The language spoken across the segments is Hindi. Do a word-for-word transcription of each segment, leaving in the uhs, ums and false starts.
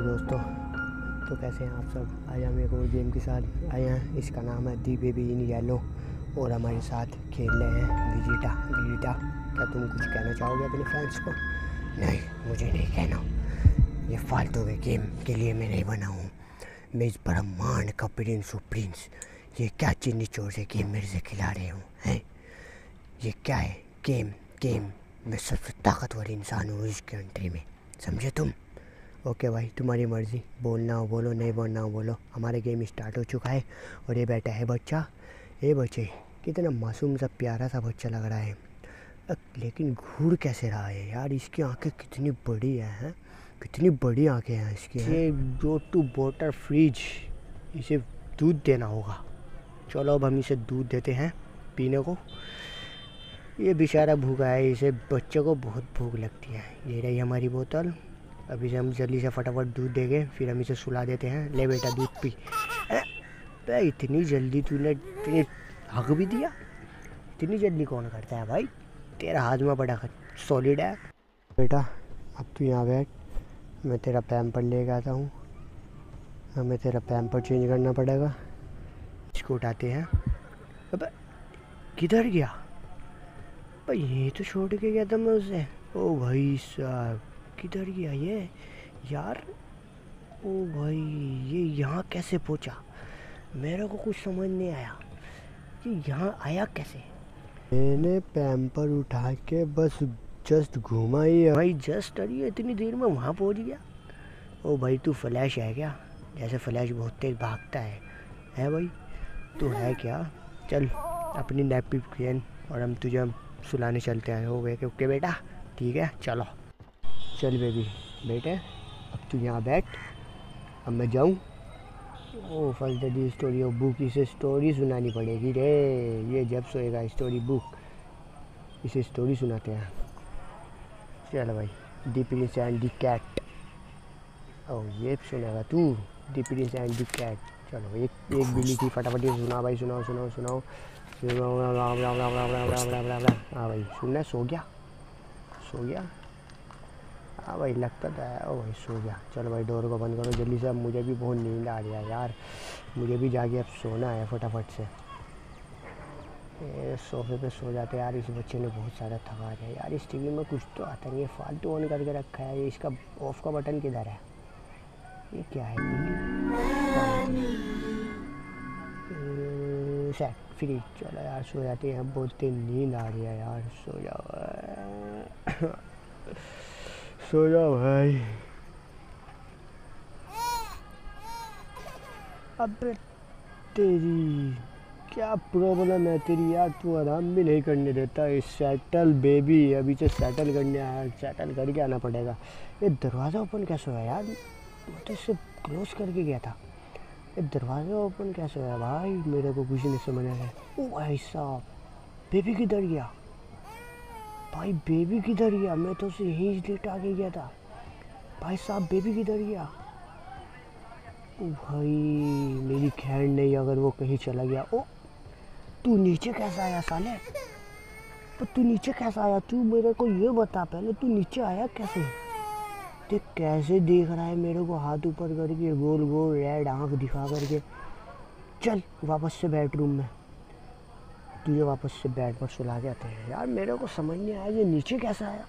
हेलो दोस्तों, तो कैसे हैं आप सब। आज हम एक और गेम के साथ आए हैं। इसका नाम है द बेबी इन येलो और हमारे साथ खेल रहे हैं वेजिटा। वेजिटा, क्या तुम कुछ कहना चाहोगे अपने फ्रेंड्स को? नहीं, मुझे नहीं कहना। ये फालतू के गेम के लिए मैं नहीं बना हूँ। मैं इस ब्रह्मांड का प्रिंस हूँ, प्रिंस। ये क्या चीनी चोर से गेम मेरे से खिला रहे हूँ हैं? ये क्या है गेम? गेम मैं सबसे ताकतवर इंसान हूँ इस कंट्री में, समझे तुम? ओके भाई, तुम्हारी मर्ज़ी, बोलना हो बोलो, नहीं बोलना हो बोलो। हमारे गेम स्टार्ट हो चुका है और ये बैठा है बच्चा। ये बच्चे कितना मासूम सा प्यारा सा बच्चा लग रहा है, लेकिन घूर कैसे रहा है यार। इसकी आंखें कितनी बड़ी हैं, कितनी बड़ी आंखें हैं इसकी। ये गो टू वाटर फ्रिज, इसे दूध देना होगा। चलो अब हम इसे दूध देते हैं पीने को। ये बेचारा भूखा है, इसे बच्चे को बहुत भूख लगती है। ये रही हमारी बोतल, अभी से हम जल्दी से फटाफट दूध देंगे, फिर हम इसे सुला देते हैं। ले बेटा दूध पी। अरे इतनी जल्दी तूने इतने हक भी दिया? इतनी जल्दी कौन करता है भाई? तेरा हाथ में बड़ा सॉलिड है बेटा। अब तू यहाँ बैठ, मैं तेरा पैम्पर लेके आता हूँ। हमें तेरा पैम्पर चेंज करना पड़ेगा। इसको उठाते हैं। अब किधर गया भाई? ये तो छोड़ के गया था मैं उसे। ओ भाई साहब, किधर गया ये यार? ओ भाई, ये यहाँ कैसे पहुँचा? मेरे को कुछ समझ नहीं आया कि यहाँ आया कैसे। मैंने पैम्पर उठा के बस जस्ट घूमा ही है भाई, जस्ट। अरे इतनी देर में वहाँ पहुँच गया। ओ भाई, तू फ्लैश है क्या? जैसे फ्लैश बहुत तेज भागता है है भाई, तू है क्या? चल अपनी नैपी पहन और हम तुझे सुलाने चलते हैं। हो गए ओके बेटा? ठीक है, चलो चल बेबी। बेटे अब तू यहाँ बैठ, अब मैं जाऊँ। ओ first the story of book, इसे स्टोरी सुनानी पड़ेगी रे। ये जब सोएगा स्टोरी बुक, इसे स्टोरी सुनाते हैं। चल भाई, the prince and the cat. ओ ये सुनाएगा तू, the prince and the cat. चलो एक एक बिल्ली थी, फटाफट ये सुना भाई, सुनाओ सुनाओ सुनाओ। हाँ भाई, सुनना। सो गया सो गया हाँ भाई, लगता था। ओ भाई सो गया। चलो भाई डोर को बंद करो जल्दी से, मुझे भी बहुत नींद आ रही है यार। मुझे भी जाके अब सोना है फटाफट से। सोफे पे सो जाते हैं यार। इस बच्चे ने बहुत सारा थका दिया यार। इस टीवी में कुछ तो आता नहीं है, फालतू ऑन करके रखा है। इसका ऑफ का बटन किधर है? ये क्या है? Set free. चलो यार सो जाते हैं, बहुत नींद आ रही है यार। सो जाओ सो जाओ भाई। अबे तेरी क्या प्रॉब्लम है तेरी यार? तू आराम भी नहीं करने देता। इस सेटल बेबी, अभी से सेटल करने आया। सेटल करके आना पड़ेगा। ये दरवाज़ा ओपन कैसे हुआ यार? मैं तो इसे क्लोज करके गया था। ये दरवाज़ा ओपन कैसे हुआ भाई? मेरे को कुछ नहीं समझ आया। ओ भाई साहब, बेबी किधर गया भाई? बेबी किधर गया? मैं तो उसे यहीं लेटा के गया था। भाई साहब बेबी किधर गया? ओ भाई मेरी खैर नहीं, अगर वो कहीं चला गया। ओ तू नीचे कैसा आया साले? पर तू नीचे कैसा आया? तू मेरे को ये बता पहले, तू नीचे आया कैसे? देख कैसे देख रहा है मेरे को, हाथ ऊपर करके, गोल गोल रेड आँख दिखा करके। चल वापस से बेडरूम में, तुझे वापस से बेड पर सुला जाते हैं यार। मेरे को समझ नहीं आया ये नीचे कैसा आया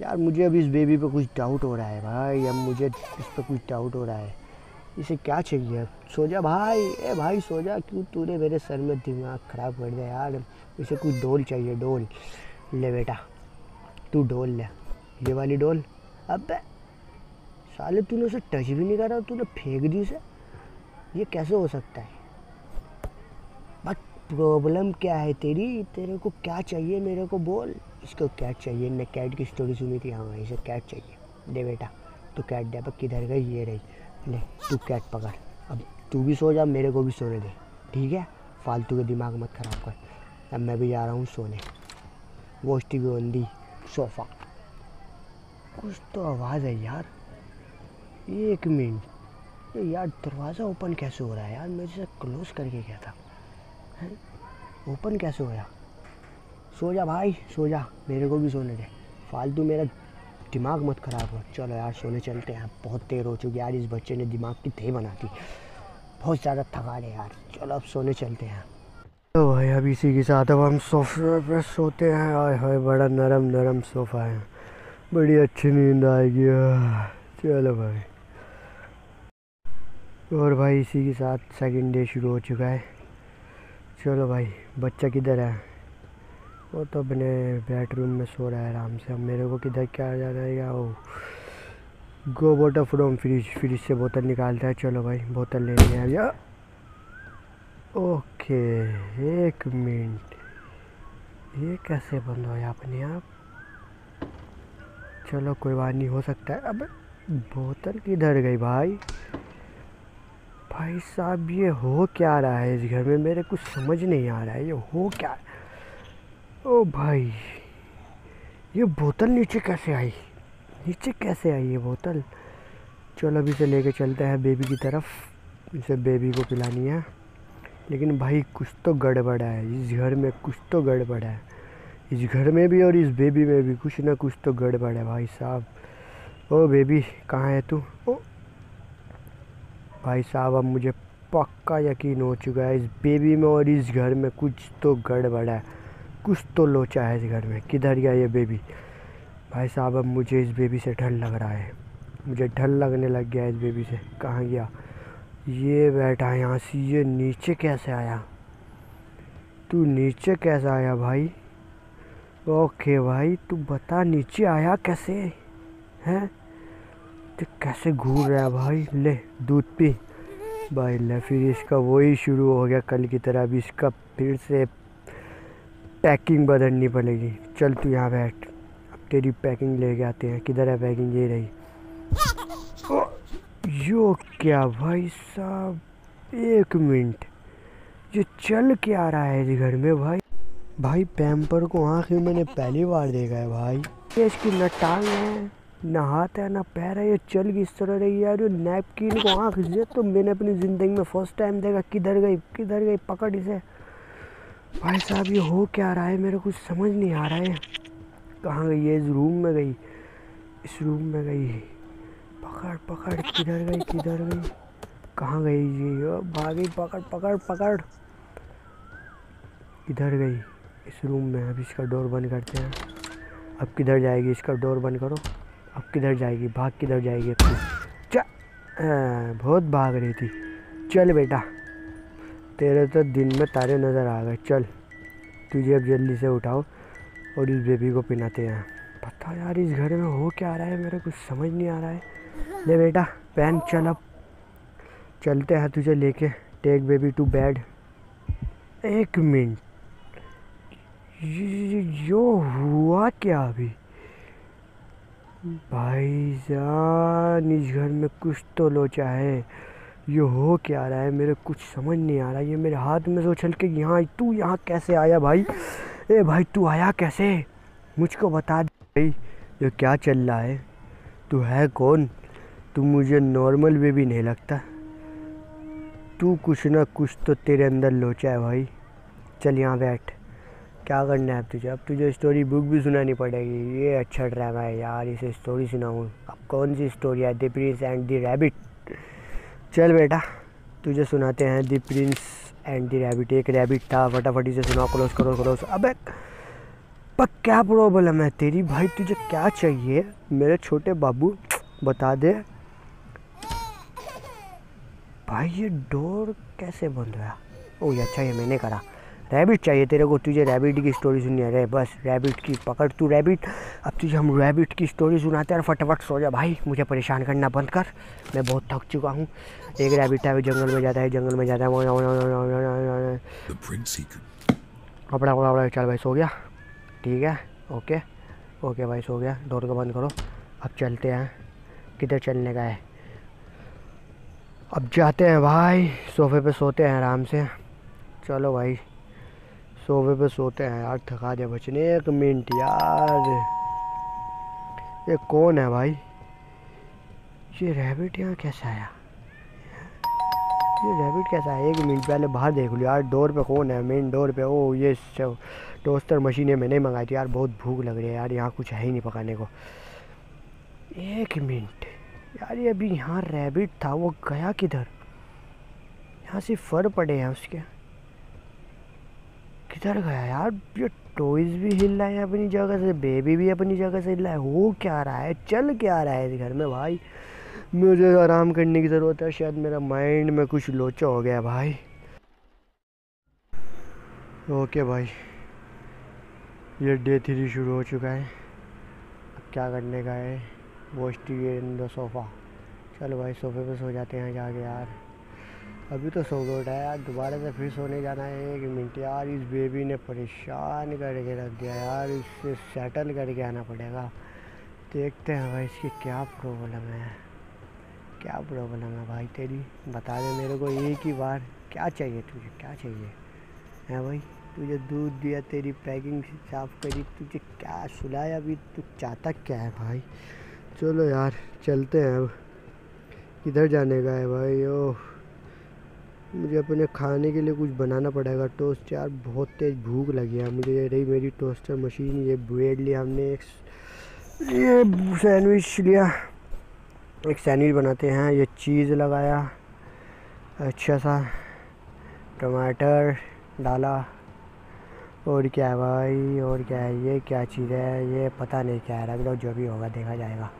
यार। मुझे अभी इस बेबी पे कुछ डाउट हो रहा है भाई। अब मुझे इस पर कुछ डाउट हो रहा है। इसे क्या चाहिए? सो जा भाई। ए भाई सो जा, क्यों तूने मेरे सर में दिमाग ख़राब कर दिया यार। इसे कुछ डोल चाहिए, डोल। ले बेटा तू डोल ले, ये वाली डोल। अबे साले तूने उसे टच भी नहीं करा, तूने फेंक दी उसे। ये कैसे हो सकता है? प्रॉब्लम क्या है तेरी? तेरे को क्या चाहिए मेरे को बोल। इसको कैट चाहिए। मैं कैट की स्टोरी सुनी थी। हाँ भाई इसे कैट चाहिए। दे बेटा तो कैट दे। अब किधर गई? ये रही। ले तू कैट पकड़। अब तू भी सो जा, मेरे को भी सोने दे, ठीक है? फालतू के दिमाग मत ख़राब कर। अब मैं भी जा रहा हूँ सोने। Watch TV on the sofa. कुछ तो आवाज़ है यार। एक मिनट यार, दरवाज़ा ओपन कैसे हो रहा है यार? मैं इसे क्लोज़ करके गया था। ओपन कैसे होया? सो जा भाई सो जा, मेरे को भी सोने दे। फालतू मेरा दिमाग मत खराब हो। चलो यार सोने चलते हैं, बहुत देर हो चुकी यार, इस बच्चे ने दिमाग की थे बना दी, बहुत ज़्यादा थका है यार। चलो अब सोने चलते हैं। तो भाई अब इसी के साथ अब हम सोफे पर सोते हैं। आए हाय बड़ा नरम नरम सोफ़ा है, बड़ी अच्छी नींद आएगी। चलो भाई, और भाई इसी के साथ सेकंड डे शुरू हो चुका है। चलो भाई बच्चा किधर है? वो तो अपने बेडरूम में सो रहा है आराम से। अब मेरे को किधर क्या आ जा रहा है? ओ go water from fridge, fridge से बोतल निकालता है। चलो भाई बोतल ले लिया भैया। ओके एक मिनट, ये कैसे बंद हो अपने आप? चलो कोई बात नहीं, हो सकता है। अब बोतल किधर गई भाई? भाई साहब ये हो क्या रहा है इस घर में, मेरे कुछ समझ नहीं आ रहा है ये हो क्या है। ओ भाई ये बोतल नीचे कैसे आई, नीचे कैसे आई ये बोतल? चलो अभी से लेके चलते हैं बेबी की तरफ, इसे बेबी को पिलानी है। लेकिन भाई कुछ तो गड़बड़ है इस घर में, कुछ तो गड़बड़ है इस घर में भी और इस बेबी में भी, कुछ ना कुछ तो गड़बड़ है भाई साहब। ओ बेबी कहाँ है तू? ओ भाई साहब अब मुझे पक्का यकीन हो चुका है इस बेबी में और इस घर में कुछ तो गड़बड़ है, कुछ तो लोचा है इस घर में। किधर गया ये बेबी? भाई साहब अब मुझे इस बेबी से डर लग रहा है, मुझे डर लगने लग गया इस बेबी से। कहाँ गया ये बैठा है यहाँ से? ये नीचे कैसे आया? तू नीचे कैसे आया भाई? ओके भाई तू बता नीचे आया कैसे है? तो कैसे घूर रहा है भाई? ले दूध पी भाई। ले फिर इसका वही शुरू हो गया कल की तरह, अभी इसका फिर से पैकिंग बदलनी पड़ेगी। चल तू यहाँ बैठ, अब तेरी पैकिंग लेके आते हैं। किधर है पैकिंग? ये रही। ओ यो क्या भाई साहब, एक मिनट ये चल क्या आ रहा है इस घर में भाई? भाई पैम्पर को आखिर मैंने पहली बार देखा है भाई, ये इसकी न टांग है ना हाथ है ना पैर है, ये चल की इस तरह रही यार। ये नैपकिन को आँख से तो मैंने अपनी ज़िंदगी में फर्स्ट टाइम देखा। किधर गई किधर गई? पकड़ इसे भाई साहब। ये हो क्या रहा है, मेरे कुछ समझ नहीं आ रहा है। कहाँ गई ये? इस रूम में गई, इस रूम में गई। पकड़ पकड़, किधर गई किधर गई? कहाँ गई ये? भागी, पकड़ पकड़ पकड़। किधर गई? इस रूम में। अब इसका डोर बंद करते हैं। अब किधर जाएगी? इसका डोर बंद करो। अब किधर जाएगी? भाग किधर जाएगी? चा बहुत भाग रही थी। चल बेटा तेरे तो दिन में तारे नज़र आ गए। चल तुझे अब जल्दी से उठाओ और इस बेबी को पिलाते हैं। पता यार इस घर में हो क्या आ रहा है, मेरा कुछ समझ नहीं आ रहा है। ले बेटा पहन, चल अब चलते हैं तुझे लेके। Take baby to bed. एक मिनट यो हुआ क्या अभी? भाई जान इस घर में कुछ तो लोचा है, ये हो क्या रहा है मेरे कुछ समझ नहीं आ रहा। ये मेरे हाथ में से उछल के यहाँ, तू यहाँ कैसे आया भाई? ए भाई तू आया कैसे मुझको बता दे भाई, ये क्या चल रहा है? तू है कौन? तू मुझे नॉर्मल बेबी नहीं लगता, तू कुछ ना कुछ तो तेरे अंदर लोचा है भाई। चल यहाँ बैठ। क्या करना है अब तुझे? अब तुझे स्टोरी बुक भी सुनानी पड़ेगी। ये अच्छा ड्रामा है यार, इसे स्टोरी सुनाऊँ। अब कौन सी स्टोरी है? The prince and the rabbit. चल बेटा तुझे सुनाते हैं the prince and the rabbit. एक रैबिट था, फटाफट इसे सुनाओ। क्लोज करो क्लोज। अबे पर क्या प्रॉब्लम है तेरी भाई? तुझे क्या चाहिए मेरे छोटे बाबू, बता दे भाई। ये डोर कैसे बंद हुआ? ओ ये अच्छा ये मैंने करा। रैबिट चाहिए तेरे को? तुझे रैबिट की स्टोरी सुननी है? अरे बस रैबिट की पकड़ तू रैबिट। अब तुझे हम रैबिट की स्टोरी सुनाते हैं और फटाफट सो जा भाई, मुझे परेशान करना बंद कर, मैं बहुत थक चुका हूँ। एक रैबिट है वो जंगल में जाता है, जंगल में जाता है वो अपना अपना। चल भाई सो गया, ठीक है ओके ओके भाई सो गया। डोर को बंद करो। अब चलते हैं, किधर चलने का है? अब जाते हैं भाई सोफे पर सोते हैं आराम से। चलो भाई सोफे पे सोते हैं यार, थका दिया बचने। एक मिनट यार ये कौन है भाई? ये रैबिट यहाँ कैसा आया? ये रैबिट कैसा है? एक मिनट पहले बाहर देख लो यार, डोर पे कौन है मेन डोर पे? ओ ये टोस्टर मशीन मैंने मंगाई थी यार, बहुत भूख लग रही है यार, यहाँ कुछ है ही नहीं पकाने को। एक मिनट यार, ये अभी यहाँ रैबिट था, वो गया किधर? यहाँ से फर पड़े हैं उसके, किधर गया यार? ये टॉयज भी हिल रहा है अपनी जगह से, बेबी भी अपनी जगह से हिल रहा है। हो क्या रहा है, चल क्या रहा है इस घर में भाई? मुझे आराम करने की ज़रूरत है, शायद मेरा माइंड में कुछ लोचा हो गया भाई। ओके भाई, ये डे थ्री शुरू हो चुका है। अब क्या करने का है? Wash TV in the sofa. चलो भाई सोफ़े पे सो जाते हैं जाके यार, अभी तो सो गया यार, दोबारा से फिर सोने जाना है। एक मिनट यार, इस बेबी ने परेशान करके रख दिया यार, इससे सेटल करके आना पड़ेगा। देखते हैं भाई इसकी क्या प्रॉब्लम है, क्या प्रॉब्लम है भाई तेरी, बता दे मेरे को एक ही बार। क्या चाहिए तुझे, क्या चाहिए है भाई? तुझे दूध दिया, तेरी पैकिंग साफ़ करी, तुझे क्या सुलाया, अभी तू चाहता क्या है भाई? चलो यार चलते हैं। अब किधर जाने का है भाई? ओह, मुझे अपने खाने के लिए कुछ बनाना पड़ेगा। टोस्ट यार, बहुत तेज़ भूख लगी है मुझे। ये रही मेरी टोस्टर मशीन, ये ब्रेड लिया हमने, एक ये सैंडविच लिया, एक सैंडविच बनाते हैं। ये चीज़ लगाया, अच्छा सा टमाटर डाला, और क्या है भाई, और क्या है? ये क्या चीज़ है ये, पता नहीं क्या है, रख दो, जो भी होगा देखा जाएगा।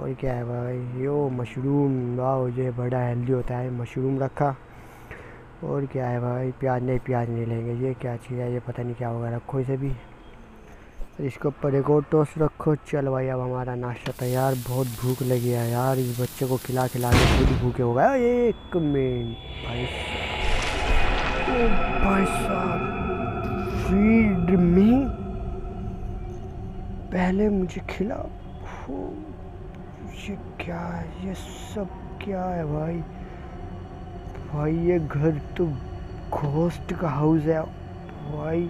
और क्या है भाई? यो मशरूम, वाह ये बड़ा हेल्दी होता है, मशरूम रखा। और क्या है भाई? प्याज नहीं, प्याज नहीं लेंगे। ये क्या चीज़ है, ये पता नहीं क्या होगा, रखो इसे भी। इसके ऊपर एक और टोस्ट रखो। चल भाई अब हमारा नाश्ता तैयार। बहुत भूख लगी है यार, इस बच्चे को खिला खिला के खुद भूखे हो गया। एक मिनट भाई, ओ भाई साहब, फीड मी, पहले मुझे खिला। ये क्या है, ये सब क्या है भाई? भाई ये घर तो घोस्ट का हाउस है भाई।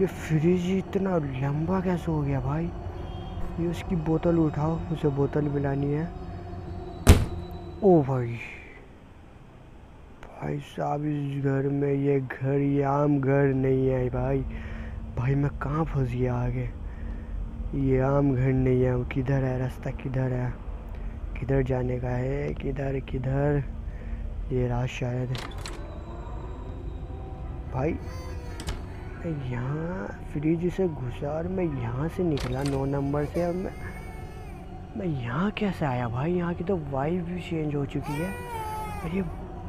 ये फ्रिज इतना लंबा कैसे हो गया भाई? ये उसकी बोतल उठाओ, उसे बोतल मिलानी है। ओ भाई, भाई साहब इस घर में, ये घर ये आम घर नहीं है भाई। भाई मैं कहाँ फंस गया? आगे ये आम घर नहीं है, वो किधर है? रास्ता किधर है, किधर जाने का है, किधर किधर? ये रात शायद भाई, मैं यहाँ फ्रिज से घुसा और मैं यहाँ से निकला नौ नंबर से, और मैं मैं यहाँ कैसे आया भाई? यहाँ की तो वाइफ भी चेंज हो चुकी है। और ये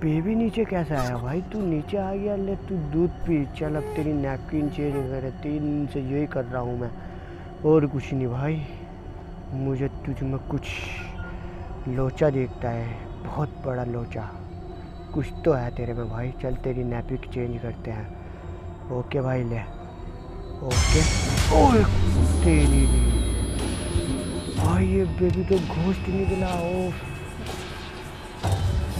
बेबी नीचे कैसे आया भाई? तू नीचे आ गया, ले तू दूध पी। चल अब तेरी नैपकिन चेंज वगैरह तीन से यही कर रहा हूँ मैं, और कुछ नहीं भाई। मुझे तुझ में कुछ लोचा दिखता है, बहुत बड़ा लोचा, कुछ तो है तेरे में भाई। चल तेरी नैपिक चेंज करते हैं। ओके भाई ले, ओके। और तेरी भाई ये बेबी तो घोस्ट निकला। ओ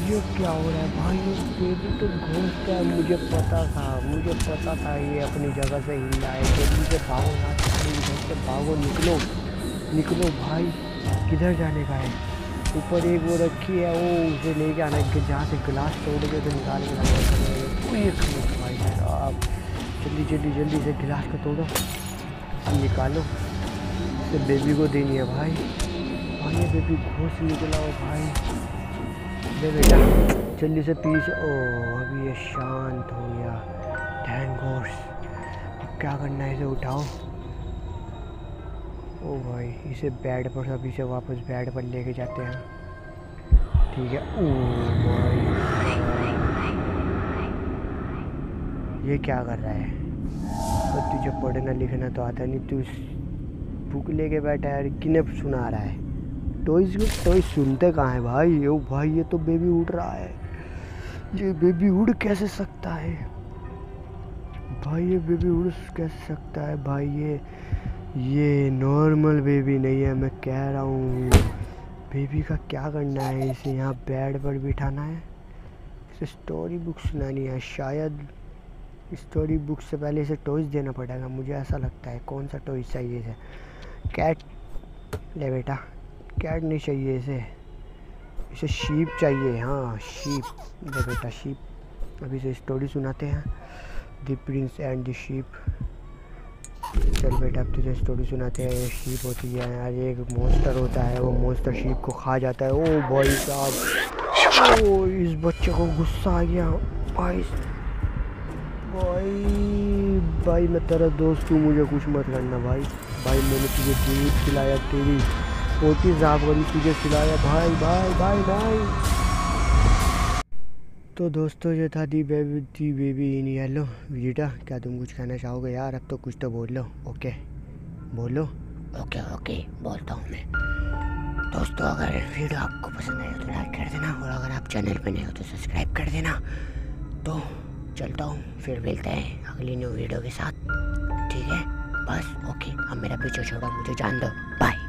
ये क्या हो रहा है भाई? ये बेबी तो घोस्ट है, मुझे पता था, मुझे पता था ये अपनी जगह से हिल रहा है। बेबी से भागो ना, घर से भागो, निकलो निकलो भाई। किधर जाने का है? ऊपर एक वो रखी है, वो उसे लेके आना है, जहाँ से गिलास तोड़ के उसे निकाल के लाना। भाई आप जल्दी जल्दी जल्दी से गिलास को तोड़ो, निकालो, तो बेबी को देनी है भाई। भाई ये बेबी घोस्ट निकला हो भाई। ले बेटा जल्दी से पीछे। ओ अभी ये शांत हो गया, थैंक गॉड। अब क्या करना है, इसे उठाओ। ओ भाई इसे बेड पर, अभी से वापस बेड पर लेके जाते हैं, ठीक है। ओ भाई ये क्या कर रहा है? तो तुझे पढ़ना लिखना तो आता नहीं, तू बुक लेके बैठा है, किन्हें सुना रहा है? टॉयज टॉयज सुनते कहाँ है भाई? ओ भाई ये तो बेबी उड़ रहा है। ये बेबी उड़ कैसे सकता है भाई? ये बेबी उड़ कैसे सकता है भाई? ये ये नॉर्मल बेबी नहीं है, मैं कह रहा हूँ। बेबी का क्या करना है? इसे यहाँ बेड पर बिठाना है, इसे स्टोरी बुक सुनानी है। शायद स्टोरी बुक से पहले इसे टॉयज देना पड़ेगा, मुझे ऐसा लगता है। कौन सा टॉयज चाहिए इसे? कैट ले बेटा, कैट नहीं चाहिए इसे, इसे शीप चाहिए। हाँ शीप ले बेटा, शीप। अभी इसे स्टोरी सुनाते हैं, the prince and the sheep. चल बेटा अब तुझे स्टोरी सुनाते हैं। शीप होती है यार, ये एक मॉन्स्टर होता है, वो मॉन्स्टर शीप को खा जाता है। ओ भाई साहब, ओ इस बच्चे को गुस्सा आ गया। भाई भाई भाई मैं तेरा दोस्त हूँ, मुझे कुछ मत करना भाई। भाई मैंने तुझे दूध खिलाया, तेरी पोती साफ करी, तुझे खिलाया भाई भाई भाई भाई। तो दोस्तों ये था the baby the baby in yellow. Vegeta क्या तुम कुछ कहना चाहोगे यार? अब तो कुछ तो बोल लो। ओके बोलो। ओके ओके बोलता हूँ मैं। दोस्तों अगर वीडियो आपको पसंद आया तो लाइक कर देना, और अगर आप चैनल पर नहीं हो तो सब्सक्राइब कर देना। तो चलता हूँ, फिर मिलते हैं अगली न्यू वीडियो के साथ, ठीक है? बस ओके, अब मेरा पीछे छोड़ो, मुझे जान दो, बाय।